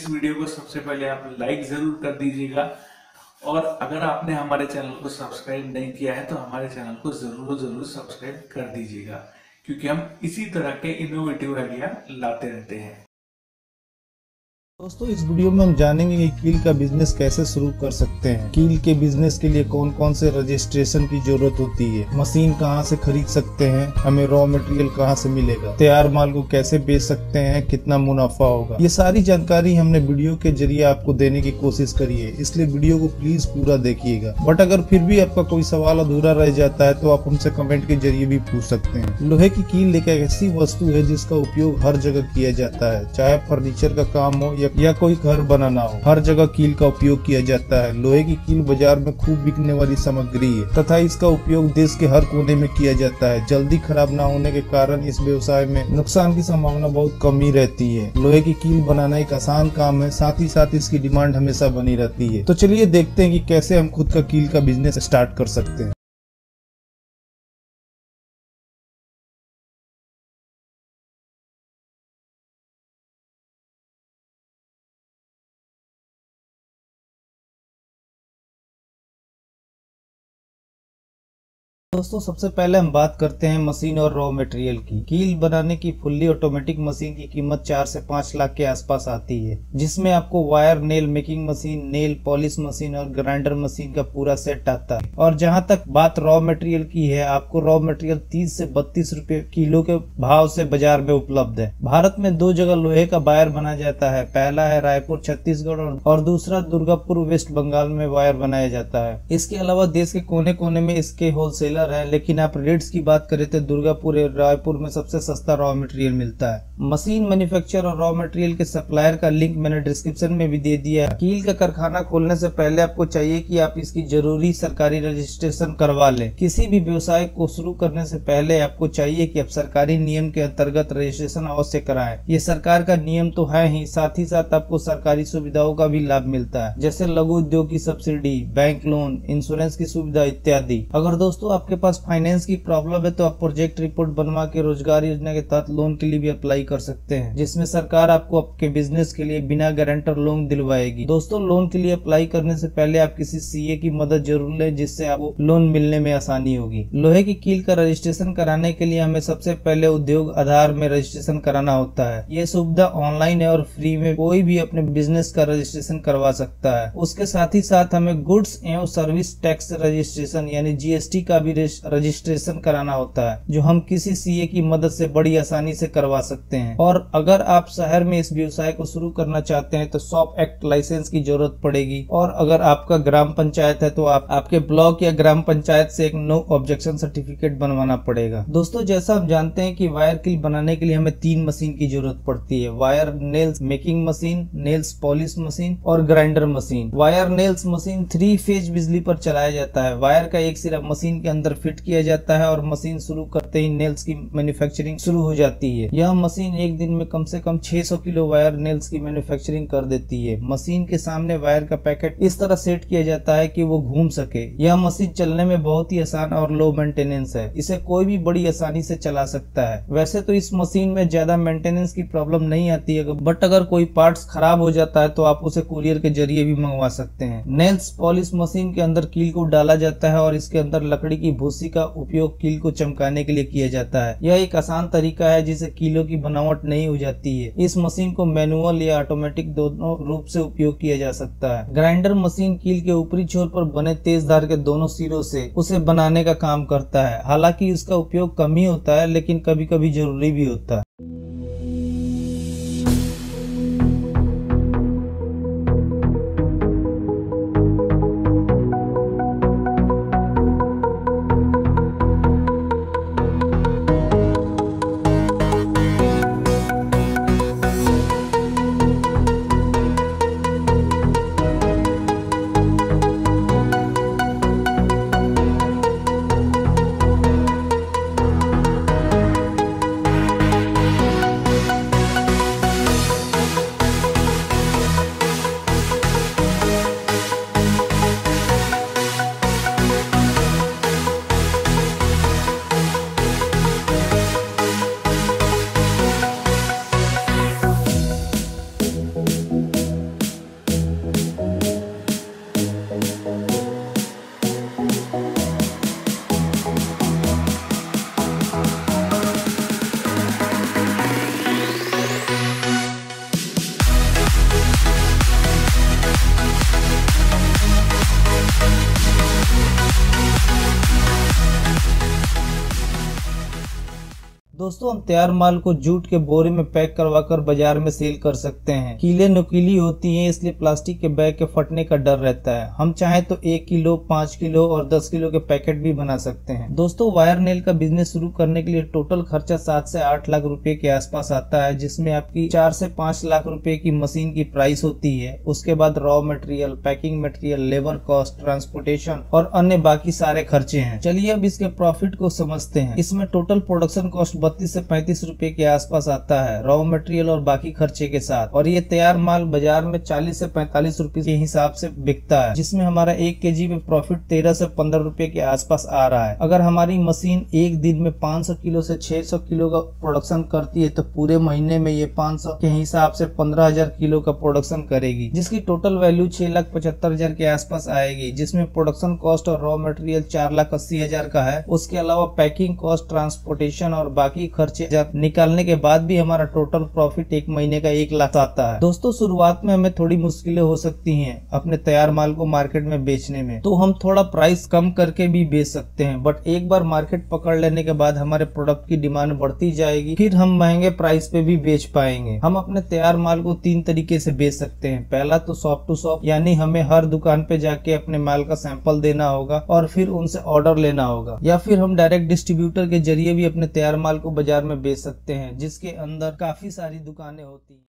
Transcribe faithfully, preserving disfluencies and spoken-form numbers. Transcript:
इस वीडियो को सबसे पहले आप लाइक जरूर कर दीजिएगा, और अगर आपने हमारे चैनल को सब्सक्राइब नहीं किया है तो हमारे चैनल को जरूर जरूर सब्सक्राइब कर दीजिएगा, क्योंकि हम इसी तरह के इनोवेटिव आइडिया लाते रहते हैं। दोस्तों, इस वीडियो में हम जानेंगे कि कील का बिजनेस कैसे शुरू कर सकते हैं, कील के बिजनेस के लिए कौन कौन से रजिस्ट्रेशन की जरूरत होती है, मशीन कहाँ से खरीद सकते हैं, हमें रॉ मटेरियल कहाँ से मिलेगा, तैयार माल को कैसे बेच सकते हैं, कितना मुनाफा होगा। ये सारी जानकारी हमने वीडियो के जरिए आपको देने की कोशिश करी है, इसलिए वीडियो को प्लीज पूरा देखिएगा। बट अगर फिर भी आपका कोई सवाल अधूरा रह जाता है तो आप हमसे कमेंट के जरिए भी पूछ सकते हैं। लोहे की कील एक ऐसी वस्तु है जिसका उपयोग हर जगह किया जाता है, चाहे फर्नीचर का काम हो या कोई घर बनाना हो, हर जगह कील का उपयोग किया जाता है। लोहे की कील बाजार में खूब बिकने वाली सामग्री है तथा इसका उपयोग देश के हर कोने में किया जाता है। जल्दी खराब न होने के कारण इस व्यवसाय में नुकसान की संभावना बहुत कम ही रहती है। लोहे की कील बनाना एक आसान काम है, साथ ही साथ इसकी डिमांड हमेशा बनी रहती है। तो चलिए देखते हैं कि कैसे हम खुद का कील का बिजनेस स्टार्ट कर सकते हैं। दोस्तों, सबसे पहले हम बात करते हैं मशीन और रॉ मटेरियल की। कील बनाने की फुल्ली ऑटोमेटिक मशीन की कीमत चार से पाँच लाख के आसपास आती है, जिसमें आपको wire, nail making machine, nail polish machine और ग्राइंडर मशीन का पूरा सेट आता है। और जहां तक बात रॉ मटेरियल की है, आपको रॉ मटेरियल तीस से बत्तीस रुपए किलो के भाव से बाजार में उपलब्ध है। भारत में दो जगह लोहे का वायर बना जाता है, पहला है रायपुर छत्तीसगढ़ और दूसरा दुर्गापुर वेस्ट बंगाल में वायर बनाया जाता है। इसके अलावा देश के कोने कोने में इसके होलसेलर है, लेकिन आप रेट्स की बात करें तो दुर्गापुर और रायपुर में सबसे सस्ता रॉ मटेरियल मिलता है। मशीन मैन्युफैक्चरर और रॉ मटेरियल के सप्लायर का लिंक मैंने डिस्क्रिप्शन में भी दे दिया है। कील का कारखाना खोलने से पहले आपको चाहिए कि आप इसकी जरूरी सरकारी रजिस्ट्रेशन करवा लें। किसी भी व्यवसाय को शुरू करने से पहले आपको चाहिए कि आप सरकारी नियम के अंतर्गत रजिस्ट्रेशन अवश्य कराएं। ये सरकार का नियम तो है ही, साथ ही साथ आपको सरकारी सुविधाओं का भी लाभ मिलता है, जैसे लघु उद्योग की सब्सिडी, बैंक लोन, इंश्योरेंस की सुविधा इत्यादि। अगर दोस्तों आपके पास फाइनेंस की प्रॉब्लम है तो आप प्रोजेक्ट रिपोर्ट बनवा के रोजगार योजना के तहत लोन के लिए भी अप्लाई कर सकते हैं, जिसमें सरकार आपको आपके बिजनेस के लिए बिना गारंटर लोन दिलवाएगी। दोस्तों, लोन के लिए अप्लाई करने से पहले आप किसी सीए की मदद जरूर लें, जिससे आपको लोन मिलने में आसानी होगी। लोहे की कील का रजिस्ट्रेशन कराने के लिए हमें सबसे पहले उद्योग आधार में रजिस्ट्रेशन कराना होता है। यह सुविधा ऑनलाइन है और फ्री में कोई भी अपने बिजनेस का रजिस्ट्रेशन करवा सकता है। उसके साथ ही साथ हमें गुड्स एवं सर्विस टैक्स रजिस्ट्रेशन यानी जीएसटी का रजिस्ट्रेशन कराना होता है, जो हम किसी सीए की मदद से बड़ी आसानी से करवा सकते हैं। और अगर आप शहर में इस व्यवसाय को शुरू करना चाहते हैं तो शॉप एक्ट लाइसेंस की जरूरत पड़ेगी। और अगर आपका ग्राम पंचायत है तो आप आपके ब्लॉक या ग्राम पंचायत से एक नो ऑब्जेक्शन सर्टिफिकेट बनवाना पड़ेगा। दोस्तों, जैसा हम जानते हैं कि वायर कील बनाने के लिए हमें तीन मशीन की जरूरत पड़ती है, wire nails making machine, nails polish machine और grinder machine. Wire nails machine three phase बिजली पर चलाया जाता है। वायर का एक सिरा मशीन के अंदर फिट किया जाता है और मशीन शुरू करते ही नेल्स की मैन्युफैक्चरिंग शुरू हो जाती है। यह मशीन एक दिन में कम से कम छह सौ किलो वायर नेल्स की मैन्युफैक्चरिंग कर देती है। मशीन के सामने वायर का पैकेट इस तरह सेट किया जाता है कि वो घूम सके। यह मशीन चलने में बहुत ही आसान और लो मेंटेनेंस है, इसे कोई भी बड़ी आसानी से चला सकता है। वैसे तो इस मशीन में ज्यादा मेंटेनेंस की प्रॉब्लम नहीं आती है, बट अगर कोई पार्ट्स खराब हो जाता है तो आप उसे कुरियर के जरिए भी मंगवा सकते हैं। नेल्स पॉलिश मशीन के अंदर कील को डाला जाता है और इसके अंदर लकड़ी की भूसी का उपयोग कील को चमकाने के लिए किया जाता है। यह एक आसान तरीका है जिससे कीलों की बनावट नहीं हो जाती है। इस मशीन को मैनुअल या ऑटोमेटिक दोनों रूप से उपयोग किया जा सकता है। ग्राइंडर मशीन कील के ऊपरी छोर पर बने तेज धार के दोनों सिरों से उसे बनाने का काम करता है। हालांकि इसका उपयोग कम ही होता है, लेकिन कभी कभी जरूरी भी होता है। दोस्तों हम तैयार माल को जूट के बोरे में पैक करवा कर बाजार में सेल कर सकते हैं। कीले नुकीली होती हैं, इसलिए प्लास्टिक के बैग के फटने का डर रहता है। हम चाहे तो एक किलो, पाँच किलो और दस किलो के पैकेट भी बना सकते हैं। दोस्तों वायर नेल का बिजनेस शुरू करने के लिए टोटल खर्चा सात से आठ लाख रुपए के आसपास आता है, जिसमें आपकी चार से पाँच लाख रुपए की मशीन की प्राइस होती है। उसके बाद raw material, packing material, labour cost, transportation और अन्य बाकी सारे खर्चे हैं। चलिए अब इसके प्रॉफिट को समझते हैं। इसमें टोटल प्रोडक्शन कॉस्ट बत्तीस से पैंतीस रुपए के आसपास आता है, रॉ मटेरियल और बाकी खर्चे के साथ। और ये तैयार माल बाजार में चालीस से पैंतालीस रुपए के हिसाब से बिकता है, जिसमें हमारा एक केजी में प्रॉफिट तेरह से पंद्रह रुपए के आसपास आ रहा है। अगर हमारी मशीन एक दिन में पाँच सौ किलो से छह सौ किलो का प्रोडक्शन करती है तो पूरे महीने में ये पाँच सौ के हिसाब से पंद्रह हज़ार किलो का प्रोडक्शन करेगी, जिसकी टोटल वैल्यू छह लाख पचहत्तर हजार के आसपास आएगी, जिसमें प्रोडक्शन कॉस्ट और रॉ मटेरियल चार लाख अस्सी हजार का है। उसके अलावा पैकिंग कॉस्ट, ट्रांसपोर्टेशन और बाकी खर्चे निकालने के बाद भी हमारा टोटल प्रॉफिट एक महीने का एक लाख आता है। दोस्तों शुरुआत में हमें थोड़ी मुश्किलें हो सकती है अपने तैयार माल को मार्केट में बेचने में, तो हम थोड़ा प्राइस कम करके भी बेच सकते हैं, बट एक बार मार्केट पकड़ लेने के बाद हमारे प्रोडक्ट की डिमांड बढ़ती जाएगी, फिर हम महंगे प्राइस पे भी बेच पाएंगे। हम अपने तैयार माल को तीन तरीके से बेच सकते हैं। पहला तो शॉप टू शॉप, यानी हमें हर दुकान पे जाके अपने माल का सैंपल देना होगा और फिर उनसे ऑर्डर लेना होगा, या फिर हम डायरेक्ट डिस्ट्रीब्यूटर के जरिए भी अपने तैयार माल को बाजार में बेच सकते हैं, जिसके अंदर काफी सारी दुकानें होती है।